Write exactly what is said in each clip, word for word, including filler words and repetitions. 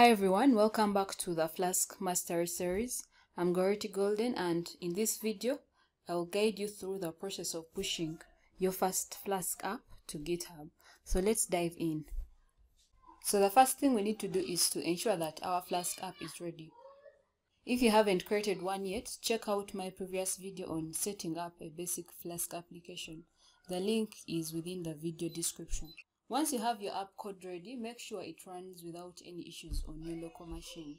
Hi everyone, welcome back to the Flask Mastery series. I'm Gorret Golden, and in this video, I'll guide you through the process of pushing your first Flask app to GitHub. So let's dive in. So the first thing we need to do is to ensure that our Flask app is ready. If you haven't created one yet, check out my previous video on setting up a basic Flask application. The link is within the video description. Once you have your app code ready, make sure it runs without any issues on your local machine.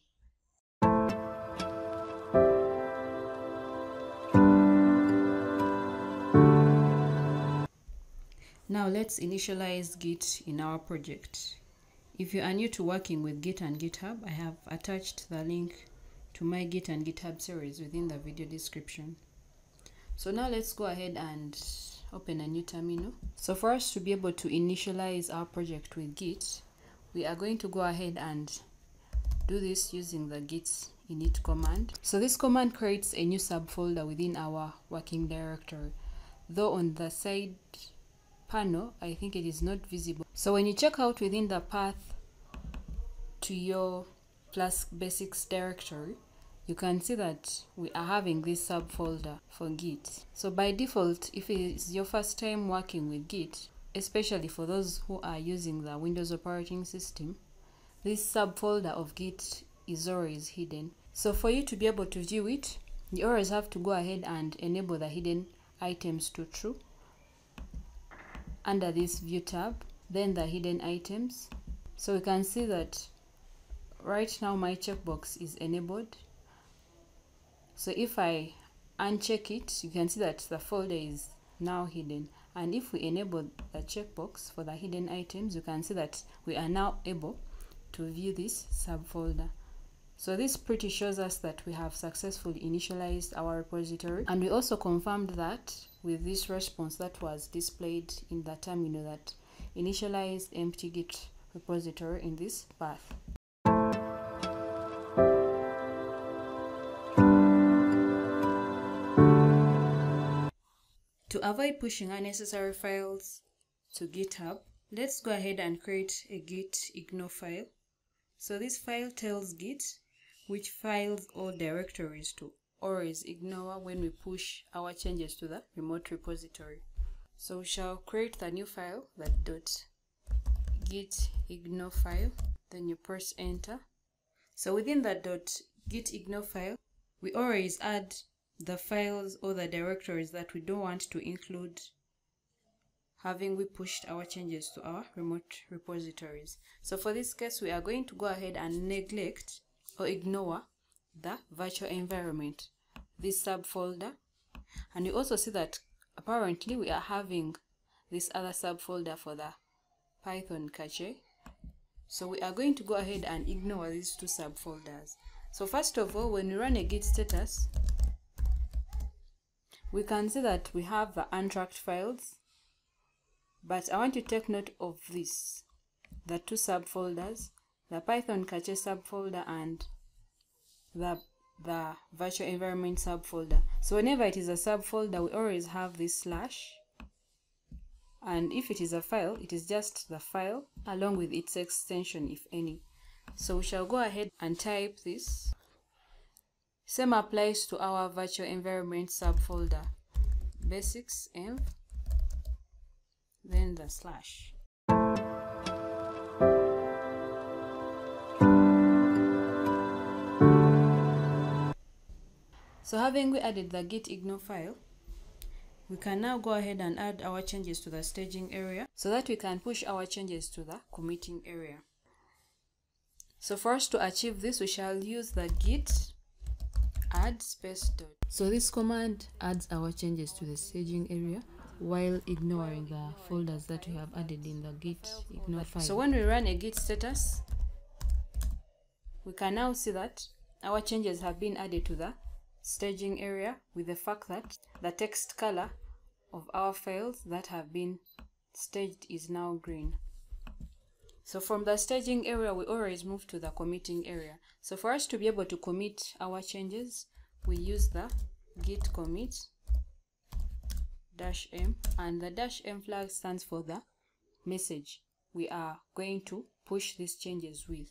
Now let's initialize Git in our project. If you are new to working with Git and GitHub, I have attached the link to my Git and GitHub series within the video description. So now let's go ahead and open a new terminal. So for us to be able to initialize our project with Git, we are going to go ahead and do this using the git init command. So this command creates a new subfolder within our working directory, though on the side panel I think it is not visible. So when you check out within the path to your Flask Basics directory, you can see that we are having this subfolder for Git. So by default, if it is your first time working with Git, especially for those who are using the Windows operating system, this subfolder of Git is always hidden. So for you to be able to view it, you always have to go ahead and enable the hidden items to true under this view tab, then the hidden items. So we can see that right now my checkbox is enabled. So if I uncheck it, you can see that the folder is now hidden. And if we enable the checkbox for the hidden items, you can see that we are now able to view this subfolder. So this pretty shows us that we have successfully initialized our repository. And we also confirmed that with this response that was displayed in the terminal, that initialized empty Git repository in this path. To avoid pushing unnecessary files to GitHub, let's go ahead and create a gitignore file. So this file tells Git which files or directories to always ignore when we push our changes to the remote repository. So we shall create the new file, that dot gitignore file, then you press enter. So within that dot gitignore file, we always add the files or the directories that we don't want to include having we pushed our changes to our remote repositories. So for this case, we are going to go ahead and neglect or ignore the virtual environment, this subfolder. And you also see that apparently we are having this other subfolder for the Python cache. So we are going to go ahead and ignore these two subfolders. So first of all, when we run a git status, we can see that we have the untracked files, but I want to take note of this, the two subfolders, the Python cache subfolder and the, the virtual environment subfolder. So whenever it is a subfolder, we always have this slash, and if it is a file, it is just the file along with its extension, if any. So we shall go ahead and type this. Same applies to our virtual environment subfolder, basics env, then the slash. So having we added the gitignore file, we can now go ahead and add our changes to the staging area so that we can push our changes to the committing area. So for us to achieve this, we shall use the git add space dot. So this command adds our changes to the staging area while ignoring the folders that we have added in the gitignore file. So when we run a git status, we can now see that our changes have been added to the staging area, with the fact that the text color of our files that have been staged is now green. So from the staging area, we always move to the committing area. So for us to be able to commit our changes, we use the git commit dash m, and the dash m flag stands for the message we are going to push these changes with.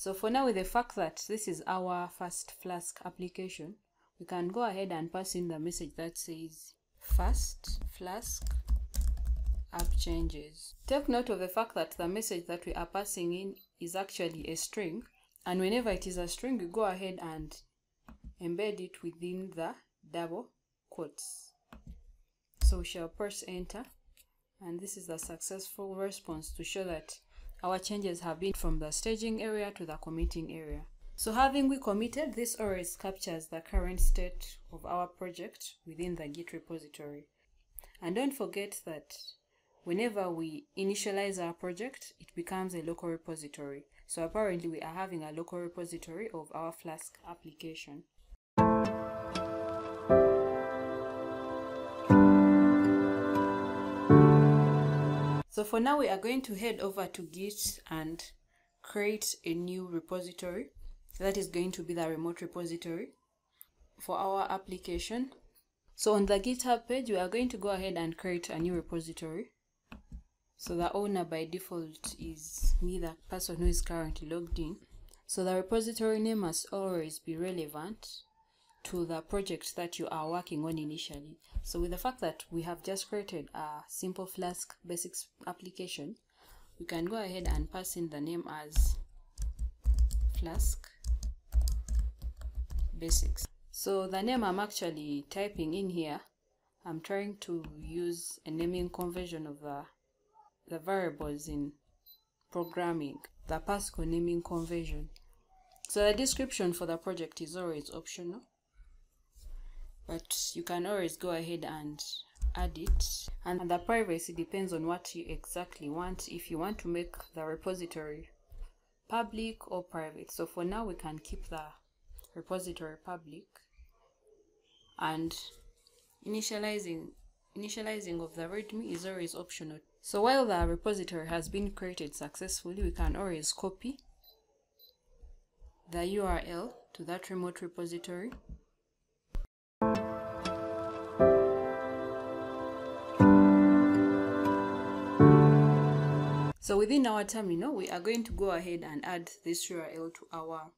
So for now, with the fact that this is our first Flask application, we can go ahead and pass in the message that says first Flask app changes. Take note of the fact that the message that we are passing in is actually a string, and whenever it is a string, we go ahead and embed it within the double quotes. So we shall press enter, and this is the successful response to show that our changes have been from the staging area to the committing area. So having we committed, this always captures the current state of our project within the Git repository. And don't forget that whenever we initialize our project, it becomes a local repository. So apparently we are having a local repository of our Flask application. So for now, we are going to head over to Git and create a new repository. That is going to be the remote repository for our application. So on the GitHub page, we are going to go ahead and create a new repository. So the owner by default is me, the person who is currently logged in. So the repository name must always be relevant to the project that you are working on initially. So with the fact that we have just created a simple Flask basics application, we can go ahead and pass in the name as Flask basics. So the name I'm actually typing in here, I'm trying to use a naming convention of the, the variables in programming, the Pascal naming convention. So the description for the project is always optional, but you can always go ahead and add it. And the privacy depends on what you exactly want, if you want to make the repository public or private. So for now, we can keep the repository public, and initializing initializing of the readme is always optional. So while the repository has been created successfully, we can always copy the U R L to that remote repository. So within our terminal, we are going to go ahead and add this U R L to our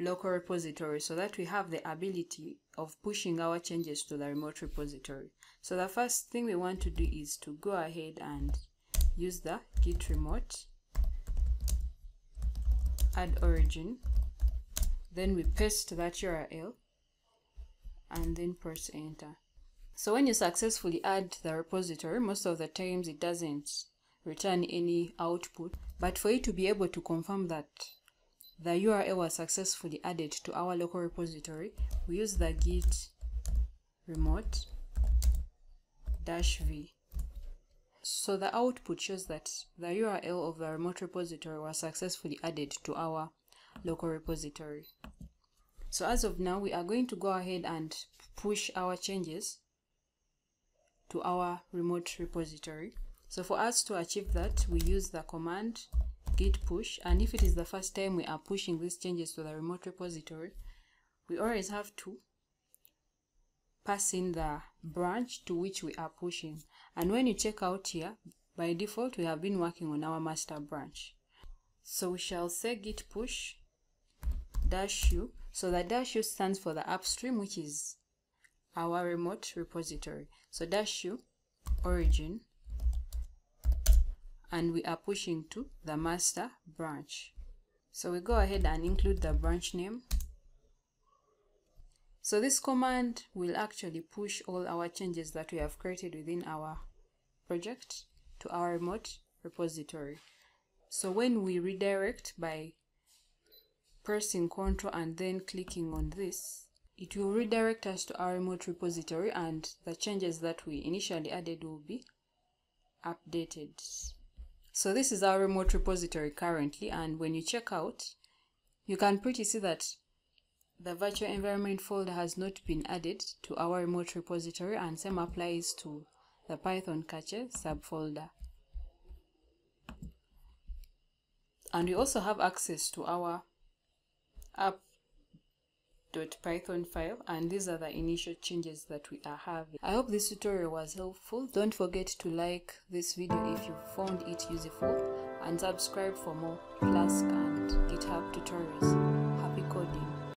local repository so that we have the ability of pushing our changes to the remote repository. So the first thing we want to do is to go ahead and use the git remote add origin, then we paste that U R L and then press enter. So when you successfully add the repository, most of the times it doesn't return any output, but for you to be able to confirm that the U R L was successfully added to our local repository, we use the git remote dash v. So the output shows that the U R L of the remote repository was successfully added to our local repository. So as of now, we are going to go ahead and push our changes to our remote repository. So for us to achieve that, we use the command git push, and if it is the first time we are pushing these changes to the remote repository, we always have to pass in the branch to which we are pushing. And when you check out here, by default we have been working on our master branch. So we shall say git push dash u. So the dash u stands for the upstream, which is our remote repository. So dash u origin, and we are pushing to the master branch. So we go ahead and include the branch name. So this command will actually push all our changes that we have created within our project to our remote repository. So when we redirect by pressing Ctrl and then clicking on this, it will redirect us to our remote repository, and the changes that we initially added will be updated. So this is our remote repository currently, and when you check out, you can pretty see that the virtual environment folder has not been added to our remote repository, and same applies to the Python cache subfolder. And we also have access to our app.python file, and these are the initial changes that we are having. I hope this tutorial was helpful. Don't forget to like this video if you found it useful, and subscribe for more Flask and GitHub tutorials. Happy coding!